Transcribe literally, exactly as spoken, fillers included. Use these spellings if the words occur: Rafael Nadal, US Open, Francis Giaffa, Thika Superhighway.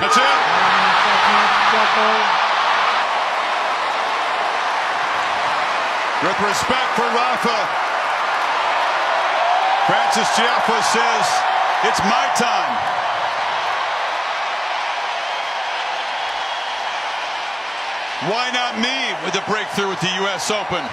That's it. With respect for Rafa, Francis Giaffa says, it's my time. Why not me with the breakthrough at the U S Open?